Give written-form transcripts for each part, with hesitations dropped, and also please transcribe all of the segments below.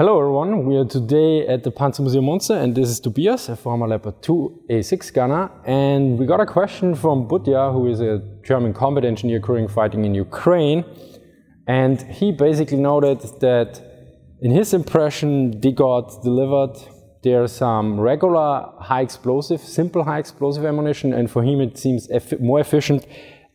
Hello everyone, we are today at the Panzermuseum Munster and this is Tobias, a former Leopard 2A6 gunner, and we got a question from Butya, who is a German combat engineer currently fighting in Ukraine, and he basically noted that in his impression they got delivered there's some regular simple high explosive ammunition, and for him it seems more efficient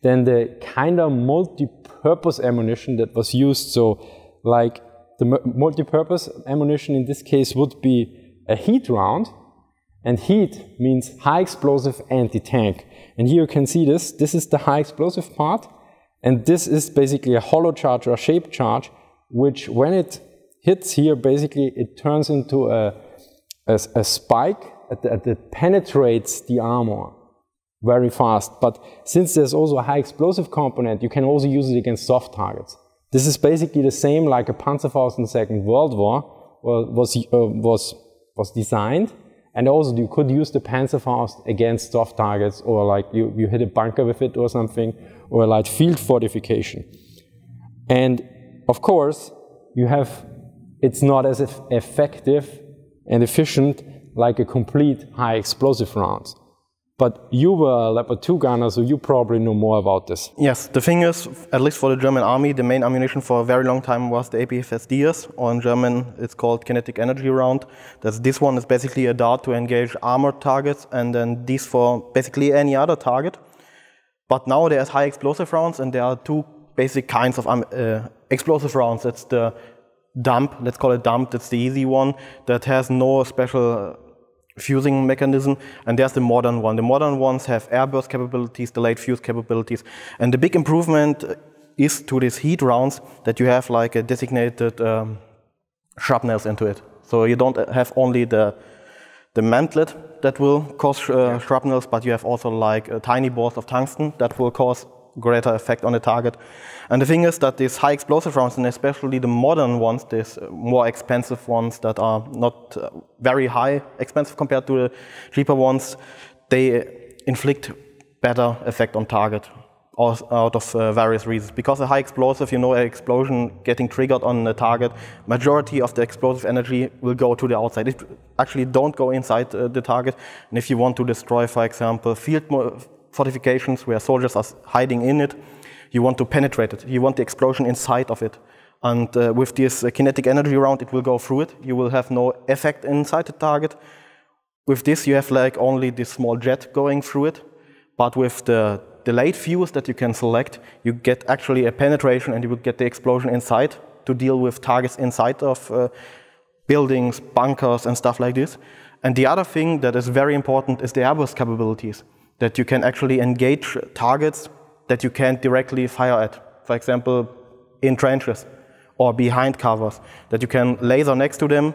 than the kind of multi-purpose ammunition that was used. So like the multi-purpose ammunition in this case would be a HEAT round, and HEAT means high explosive anti-tank. And here you can see this is the high explosive part, and this is basically a hollow charge or shaped charge, which when it hits here, basically it turns into a spike that penetrates the armor very fast. But since there's also a high explosive component, you can also use it against soft targets. This is basically the same like a Panzerfaust in the Second World War was designed, and also you could use the Panzerfaust against soft targets, or like you hit a bunker with it or something, or a light field fortification. And of course you have, it's not as effective and efficient like a complete high explosive round. But you were a Leopard 2 gunner, so you probably know more about this. Yes, the thing is, at least for the German army, the main ammunition for a very long time was the APFSDS, or in German it's called kinetic energy round. This one is basically a dart to engage armored targets, and then these for basically any other target. But now there's high explosive rounds, and there are two basic kinds of explosive rounds. It's the dump, let's call it dump, that's the easy one, that has no special fusing mechanism, and there's the modern one. The modern ones have airburst capabilities, delayed fuse capabilities, and the big improvement is to these HEAT rounds that you have like a designated shrapnels into it. So you don't have only the mantlet that will cause shrapnels, but you have also like tiny balls of tungsten that will cause greater effect on the target. And the thing is that these high explosive rounds, and especially the modern ones, these more expensive ones that are not very high expensive compared to the cheaper ones, they inflict better effect on target out of various reasons. Because a high explosive, you know, an explosion getting triggered on the target, majority of the explosive energy will go to the outside. It actually don't go inside the target. And if you want to destroy, for example, field fortifications where soldiers are hiding in it, you want to penetrate it. You want the explosion inside of it. And with this kinetic energy round, it will go through it. You will have no effect inside the target. With this, you have like only this small jet going through it. But with the delayed fuse that you can select, you get actually a penetration, and you will get the explosion inside to deal with targets inside of buildings, bunkers, and stuff like this. And the other thing that is very important is the airburst capabilities, that you can actually engage targets that you can't directly fire at. For example, in trenches or behind covers, that you can laser next to them,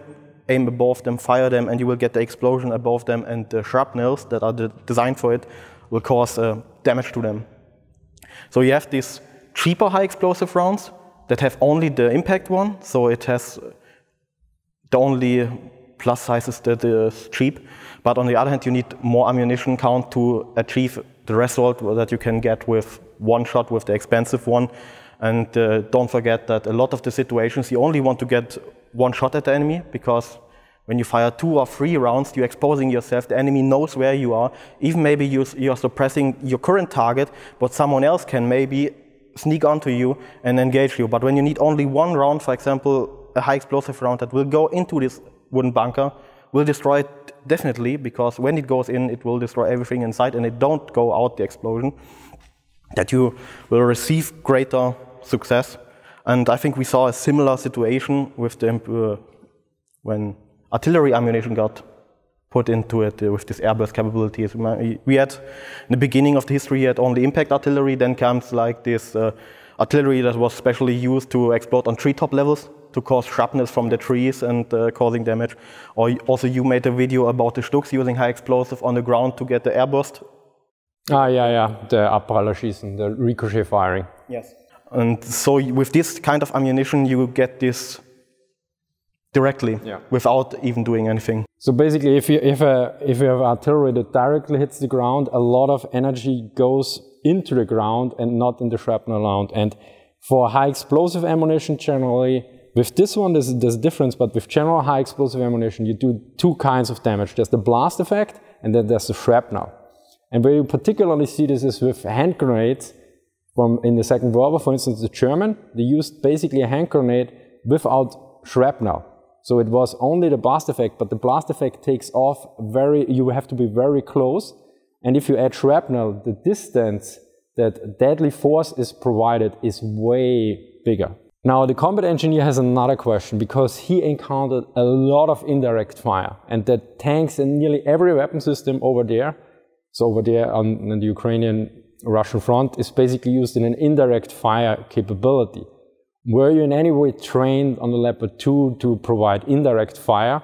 aim above them, fire them, and you will get the explosion above them, and the shrapnels that are designed for it will cause damage to them. So you have these cheaper high explosive rounds that have only the impact one, so it has the only plus sizes that is cheap, but on the other hand you need more ammunition count to achieve the result that you can get with one shot with the expensive one. And don't forget that a lot of the situations you only want to get one shot at the enemy, because when you fire 2 or 3 rounds you're exposing yourself, the enemy knows where you are, even maybe you're suppressing your current target, but someone else can maybe sneak onto you and engage you. But when you need only one round, for example a high explosive round that will go into this wooden bunker, will destroy it definitely, because when it goes in it will destroy everything inside, and it don't go out the explosion, that you will receive greater success. And I think we saw a similar situation with the when artillery ammunition got put into it with this airburst capabilities. We had in the beginning of the history, you had only impact artillery, then comes like this artillery that was specially used to explode on treetop levels, to cause sharpness from the trees and causing damage. Or also you made a video about the Stuks using high explosive on the ground to get the airburst. Ah, yeah, the Abprallerschießen, the ricochet firing. Yes. And so with this kind of ammunition, you get this directly, yeah, without even doing anything. So basically, if you have artillery that directly hits the ground, a lot of energy goes into the ground and not in the shrapnel round. And for high explosive ammunition generally, With this one, there's a difference, but with general high explosive ammunition, you do two kinds of damage. There's the blast effect, and then there's the shrapnel. And where you particularly see this is with hand grenades. From in the Second World War, for instance, the German, they used basically a hand grenade without shrapnel. So it was only the blast effect, but the blast effect takes off you have to be very close. And if you add shrapnel, the distance that deadly force is provided is way bigger. Now, the combat engineer has another question, because he encountered a lot of indirect fire, and the tanks and nearly every weapon system over there, so over there on the Ukrainian-Russian front, is basically used in an indirect fire capability. Were you in any way trained on the Leopard 2 to provide indirect fire?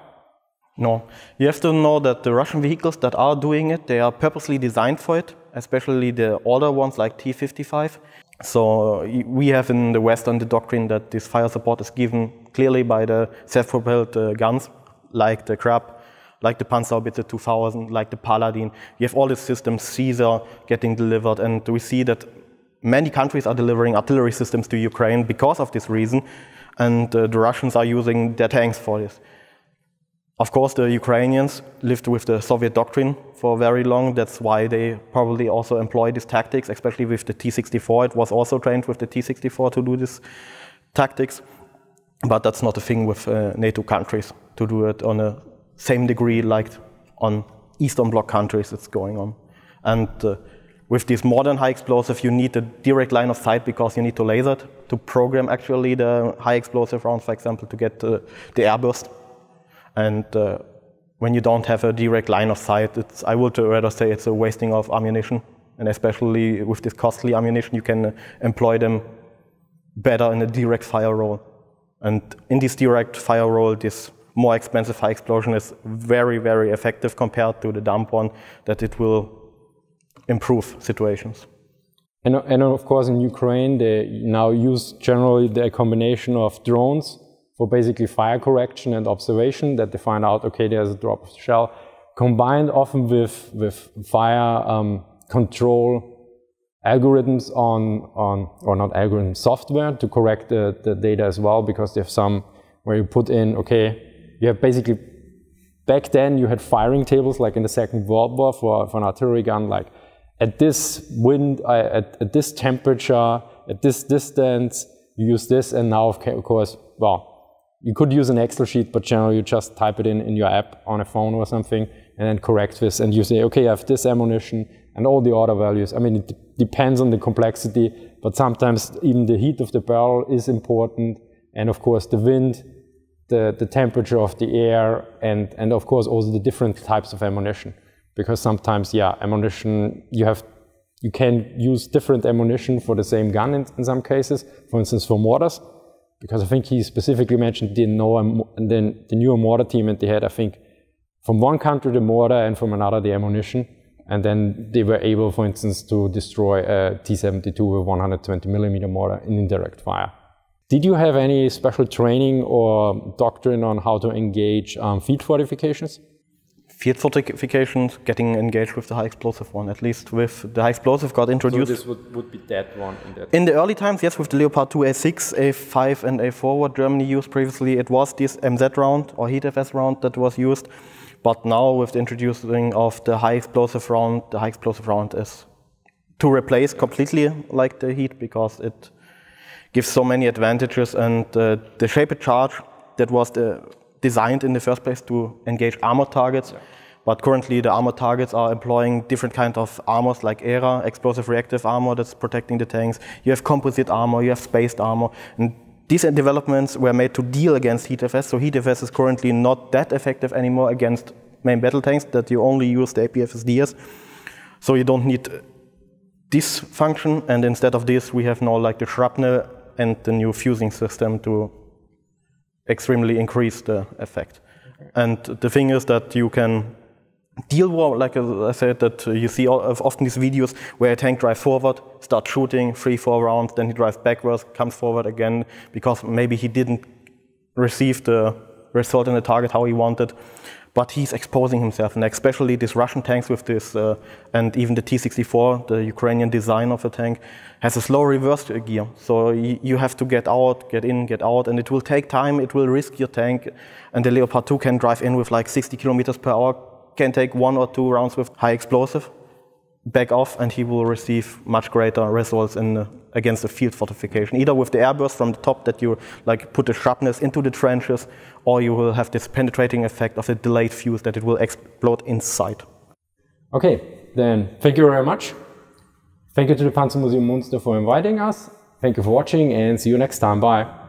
No. You have to know that the Russian vehicles that are doing it, they are purposely designed for it, especially the older ones like T-55. So we have in the West on the doctrine that this fire support is given clearly by the self-propelled guns, like the Krab, like the Panzerhaubitze 2000, like the Paladin. You have all these systems, Caesar, getting delivered, and we see that many countries are delivering artillery systems to Ukraine because of this reason, and the Russians are using their tanks for this. Of course, the Ukrainians lived with the Soviet doctrine for very long. That's why they probably also employ these tactics, especially with the T-64. It was also trained with the T-64 to do these tactics. But that's not a thing with NATO countries to do it on a same degree like on Eastern Bloc countries it's going on. And with this modern high explosive, you need a direct line of sight because you need to laser it to program actually the high explosive rounds, for example, to get the airburst. And when you don't have a direct line of sight, I would rather say it's a wasting of ammunition. And especially with this costly ammunition, you can employ them better in a direct fire role. And in this direct fire role, this more expensive high explosion is very, very effective compared to the dump one, that it will improve situations. And of course, in Ukraine, they now use generally the combination of drones for basically fire correction and observation, that they find out, okay, there's a drop of the shell, combined often with fire control algorithms or not algorithm, software to correct the data as well, because they have some where you put in, okay, you have basically, back then you had firing tables like in the Second World War for an artillery gun, like at this wind, at this temperature, at this distance, you use this, and now of course, well, you could use an Excel sheet, but generally you just type it in your app on a phone or something, and then correct this, and you say, okay, I have this ammunition and all the order values. I mean, it depends on the complexity, but sometimes even the heat of the barrel is important, and of course the wind, the temperature of the air, and of course also the different types of ammunition, because sometimes, yeah, ammunition, you can use different ammunition for the same gun in some cases, for instance for mortars. Because I think he specifically mentioned the newer mortar team, and they had, I think, from one country the mortar and from another the ammunition. And then they were able, for instance, to destroy a T-72 with 120mm mortar in indirect fire. Did you have any special training or doctrine on how to engage field fortifications? Field fortifications, getting engaged with the high explosive one, at least with the high explosive got introduced. So this would be that one? In the early times, yes, with the Leopard 2A6, A5 and A4 what Germany used previously, it was this MZ round or HEATFS round that was used. But now with the introducing of the high explosive round is to replace completely like the HEAT, because it gives so many advantages, and the shaped charge that was the designed in the first place to engage armored targets, yeah. But currently the armored targets are employing different kinds of armors like ERA, explosive reactive armor that's protecting the tanks. You have composite armor, you have spaced armor, and these developments were made to deal against HEATFS, so HEATFS is currently not that effective anymore against main battle tanks, that you only use the APFSDS, so you don't need this function, and instead of this we have now like the shrapnel and the new fusing system to extremely increase the effect. Okay. And the thing is that you can deal with, like I said, that you see often these videos where a tank drives forward, starts shooting 3-4 rounds, then he drives backwards, comes forward again, because maybe he didn't receive the result in the target how he wanted. but he's exposing himself, and especially these Russian tanks with this, and even the T-64, the Ukrainian design of a tank, has a slow reverse gear. So you have to get out, get in, get out, and it will take time, it will risk your tank, and the Leopard 2 can drive in with like 60 kilometers per hour, can take 1 or 2 rounds with high explosive, back off, and he will receive much greater results in against the field fortification, either with the airburst from the top that you like put the sharpness into the trenches, or you will have this penetrating effect of the delayed fuse that it will explode inside. Okay, then thank you very much. Thank you to the Panzermuseum Munster for inviting us. Thank you for watching and see you next time. Bye.